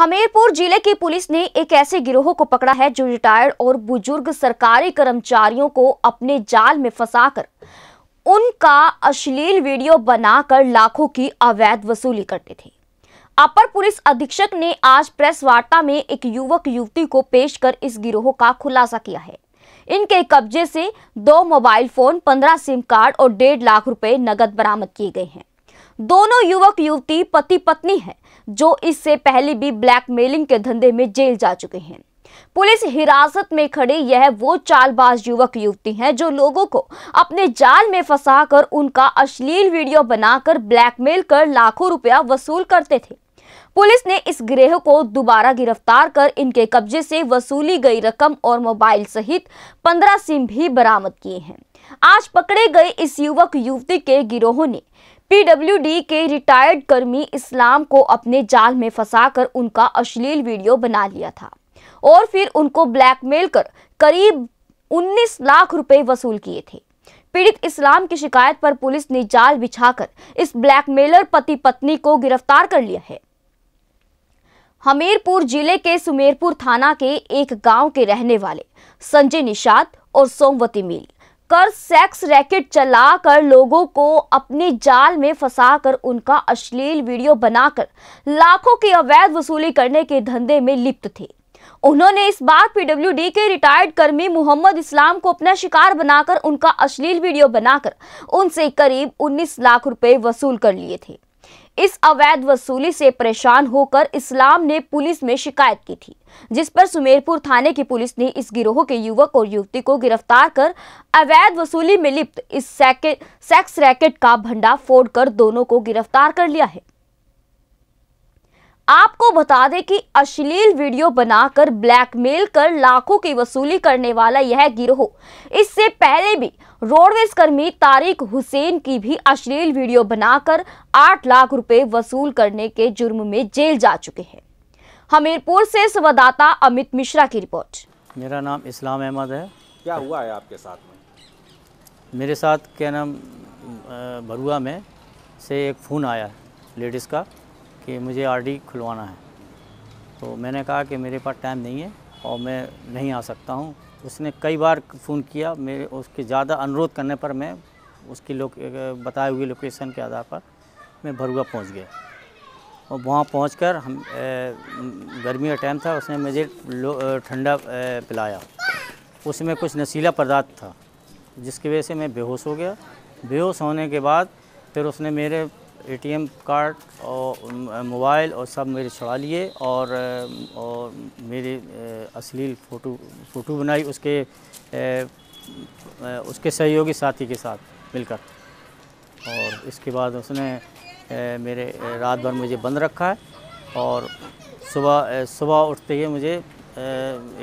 हमीरपुर जिले की पुलिस ने एक ऐसे गिरोह को पकड़ा है जो रिटायर्ड और बुजुर्ग सरकारी कर्मचारियों को अपने जाल में फंसाकर उनका अश्लील वीडियो बनाकर लाखों की अवैध वसूली करते थे। अपर पुलिस अधीक्षक ने आज प्रेस वार्ता में एक युवक युवती को पेश कर इस गिरोह का खुलासा किया है। इनके कब्जे से 2 मोबाइल फोन, 15 सिम कार्ड और 1.5 लाख रुपए नकद बरामद किए गए हैं। दोनों युवक युवती पति पत्नी हैं, जो इससे पहले भी ब्लैकमेलिंग के धंधे में जेल जा चुके हैं। पुलिस हिरासत में खड़े यह वो चालबाज युवक युवती हैं जो लोगों को अपने जाल में फंसाकर उनका अश्लील वीडियो बनाकर ब्लैकमेल कर लाखों रुपया वसूल करते थे। पुलिस ने इस गिरोह को दोबारा गिरफ्तार कर इनके कब्जे से वसूली गई रकम और मोबाइल सहित 15 सिम भी बरामद किए हैं। आज पकड़े गए इस युवक युवती के गिरोह ने पीडब्ल्यूडी के रिटायर्ड कर्मी इस्लाम को अपने जाल में फंसाकर उनका अश्लील वीडियो बना लिया था और फिर उनको ब्लैकमेल कर करीब 19 लाख रुपए वसूल किए थे। पीड़ित इस्लाम की शिकायत पर पुलिस ने जाल बिछाकर इस ब्लैकमेलर पति पत्नी को गिरफ्तार कर लिया है। हमीरपुर जिले के सुमेरपुर थाना के एक गांव के रहने वाले संजय निषाद और सोमवती मिलकर सेक्स रैकेट चलाकर लोगों को अपने जाल में फंसाकर उनका अश्लील वीडियो बनाकर लाखों की अवैध वसूली करने के धंधे में लिप्त थे। उन्होंने इस बार पीडब्ल्यूडी के रिटायर्ड कर्मी मोहम्मद इस्लाम को अपना शिकार बनाकर उनका अश्लील वीडियो बनाकर उनसे करीब 19 लाख रुपए वसूल कर लिए थे। इस अवैध वसूली से परेशान होकर इस्लाम ने पुलिस में शिकायत की थी, जिस पर सुमेरपुर थाने की पुलिस ने इस गिरोह के युवक और युवती को गिरफ्तार कर अवैध वसूली में लिप्त इस सेक्स रैकेट का भंडाफोड़ कर दोनों को गिरफ्तार कर लिया है। आपको बता दें कि अश्लील वीडियो बनाकर ब्लैकमेल कर लाखों की वसूली करने वाला यह गिरोह इससे पहले भी रोडवेज कर्मी तारिक हुसैन की भी अश्लील वीडियो बनाकर 8 लाख रुपए वसूल करने के जुर्म में जेल जा चुके हैं। हमीरपुर से संवाददाता अमित मिश्रा की रिपोर्ट। मेरा नाम इस्लाम अहमद है। क्या हुआ है आपके साथ में? मेरे साथ क्या नाम भरुआ में से एक फ़ोन आया लेडीज़ का कि मुझे आरडी खुलवाना है, तो मैंने कहा कि मेरे पास टाइम नहीं है और मैं नहीं आ सकता हूँ। उसने कई बार फ़ोन किया, मेरे उसके ज़्यादा अनुरोध करने पर मैं उसकी बताए हुए लोकेशन के आधार पर मैं भरुआ पहुँच गया और वहाँ पहुँचकर हम गर्मी का टाइम था, उसने मुझे ठंडा पिलाया। उसमें कुछ नशीला पदार्थ था जिसकी वजह से मैं बेहोश हो गया। बेहोश होने के बाद फिर उसने मेरे ATM कार्ड और मोबाइल और सब मेरे छुड़ा लिए और मेरे अश्लील फ़ोटो बनाई उसके सहयोगी साथी के साथ मिलकर। और इसके बाद उसने मेरे रात भर मुझे बंद रखा है और सुबह उठते ही मुझे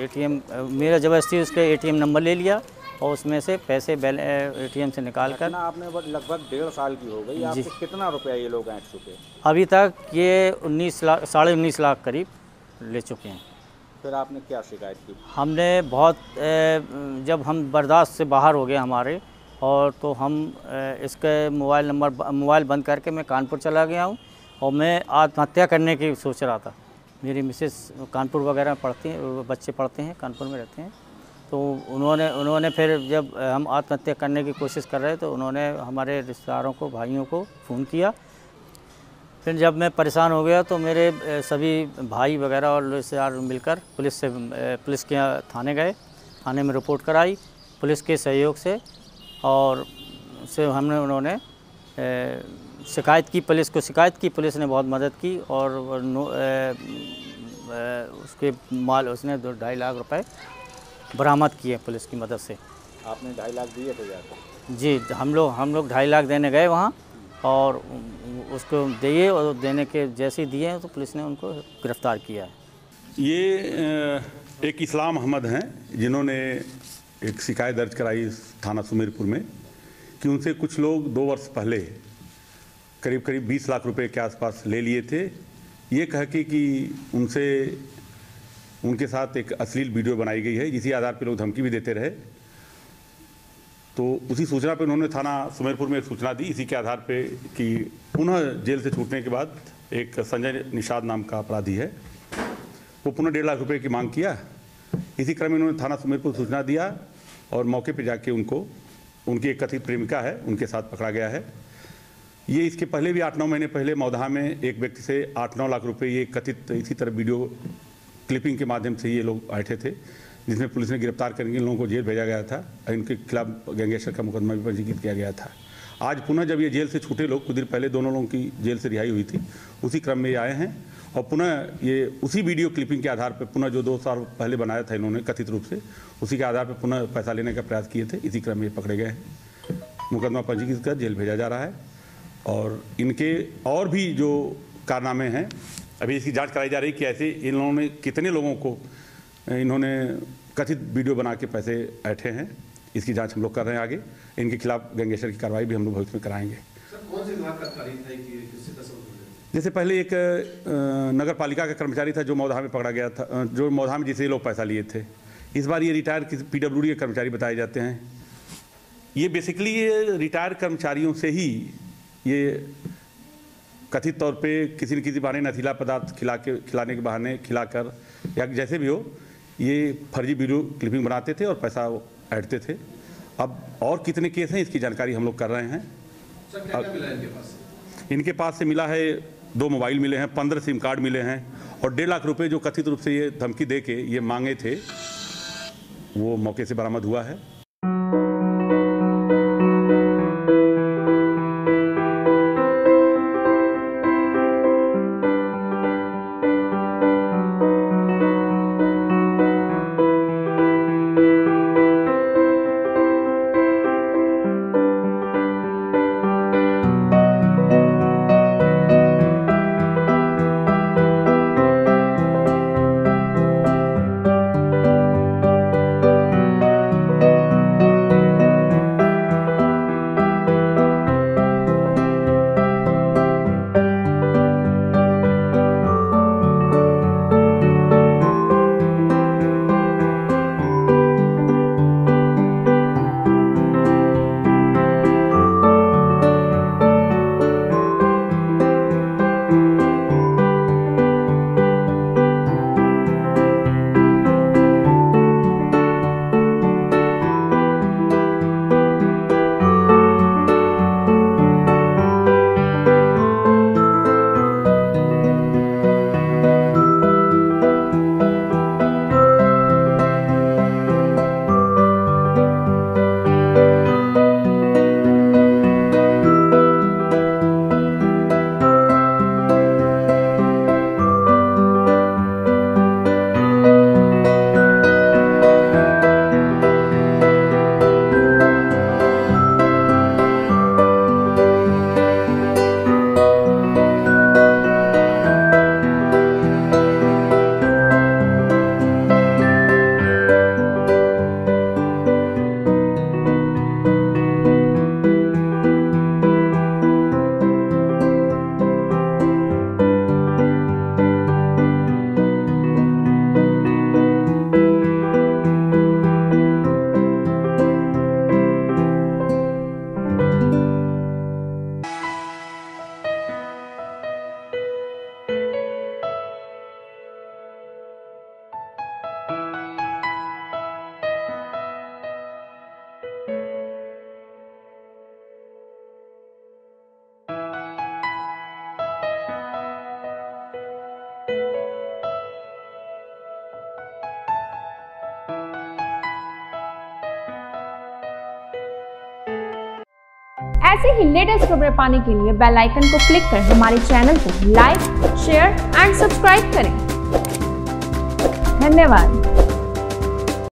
ATM मेरा जबरदस्ती उसके ATM नंबर ले लिया और उसमें से पैसे ATM से निकाल कर। आपने लगभग 1.5 साल की हो गई, आपसे कितना रुपया ये लोग ऐंठ चुके? अभी तक ये 19 लाख 19.5 लाख करीब ले चुके हैं। फिर आपने क्या शिकायत की? हमने बहुत जब हम बर्दाश्त से बाहर हो गए हमारे और तो हम इसके मोबाइल बंद करके मैं कानपुर चला गया हूँ और मैं आत्महत्या करने की सोच रहा था। मेरी मिसेस कानपुर वगैरह पढ़ती हैं, बच्चे पढ़ते हैं, कानपुर में रहते हैं, तो उन्होंने फिर जब हम आत्महत्या करने की कोशिश कर रहे तो उन्होंने हमारे रिश्तेदारों को, भाइयों को फ़ोन किया। फिर जब मैं परेशान हो गया तो मेरे सभी भाई वगैरह और रिश्तेदार मिलकर पुलिस के थाने गए। थाने में रिपोर्ट कराई पुलिस के सहयोग से और से हमने उन्होंने शिकायत की, पुलिस को शिकायत की। पुलिस ने बहुत मदद की और उसने 2.5 लाख रुपए बरामद किए पुलिस की मदद से। आपने 2.5 लाख दिए थे जाकर? जी, हम लोग 2.5 लाख देने गए वहाँ और उसको दिए और देने के जैसे दिए तो पुलिस ने उनको गिरफ्तार किया है। ये एक इस्लाम अहमद हैं जिन्होंने एक शिकायत दर्ज कराई थाना सुमेरपुर में कि उनसे कुछ लोग 2 वर्ष पहले करीब 20 लाख रुपए के आसपास ले लिए थे, ये कह के कि उनसे उनके साथ एक अश्लील वीडियो बनाई गई है, इसी आधार पर लोग धमकी भी देते रहे। तो उसी सूचना पर उन्होंने थाना सुमेरपुर में एक सूचना दी, इसी के आधार पे कि पुनः जेल से छूटने के बाद एक संजय निषाद नाम का अपराधी है वो पुनः 1.5 लाख रुपए की मांग किया। इसी क्रम में उन्होंने थाना सुमेरपुर को सूचना दिया और मौके पर जाके उनको, उनकी एक कथित प्रेमिका है, उनके साथ पकड़ा गया है। ये इसके पहले भी 8-9 महीने पहले मौधा में एक व्यक्ति से 8-9 लाख रुपए ये कथित इसी तरह वीडियो क्लिपिंग के माध्यम से ये लोग बैठे थे, जिसमें पुलिस ने गिरफ्तार करके इन लोगों को जेल भेजा गया था और इनके खिलाफ गैंगस्टर का मुकदमा भी पंजीकृत किया गया था। आज पुनः जब ये जेल से छूटे लोग, कुछ दिन पहले दोनों लोगों की जेल से रिहाई हुई थी, उसी क्रम में ये आए हैं और पुनः ये उसी वीडियो क्लिपिंग के आधार पर पुनः जो 2 साल पहले बनाया था इन्होंने कथित रूप से, उसी के आधार पर पुनः पैसा लेने का प्रयास किए थे। इसी क्रम में ये पकड़े गए हैं, मुकदमा पंजीकृत कर जेल भेजा जा रहा है और इनके और भी जो कारनामे हैं अभी इसकी जाँच कराई जा रही है कि ऐसे इन लोगों ने कितने लोगों को इन्होंने कथित वीडियो बना के पैसे ऐठे हैं। इसकी जांच हम लोग कर रहे हैं आगे, इनके खिलाफ गैंगस्टर की कार्रवाई भी हम लोग भविष्य में कराएंगे। सर, कौन से विभाग का कार्य था कि किससे तस्करी हो रही? जैसे पहले एक नगर पालिका का कर्मचारी था जो मौधा में पकड़ा गया था, जो मौधा में जिसे ये लोग पैसा लिए थे। इस बार ये रिटायर पीडब्ल्यूडी के कर्मचारी बताए जाते हैं। ये बेसिकली ये रिटायर कर्मचारियों से ही ये कथित तौर पर किसी न किसी बहाने नशीला पदार्थ खिलाने के बहाने खिलाकर या जैसे भी हो ये फर्जी वीडियो क्लिपिंग बनाते थे और पैसा ऐंठते थे। अब और कितने केस हैं इसकी जानकारी हम लोग कर रहे हैं। इनके पास से मिला है 2 मोबाइल मिले हैं, 15 सिम कार्ड मिले हैं और 1.5 लाख रुपए जो कथित रूप से ये धमकी दे के ये मांगे थे वो मौके से बरामद हुआ है। ऐसे ही लेटेस्ट खबरें पाने के लिए बेल आइकन को क्लिक कर हमारे चैनल को लाइक, शेयर एंड सब्सक्राइब करें। धन्यवाद।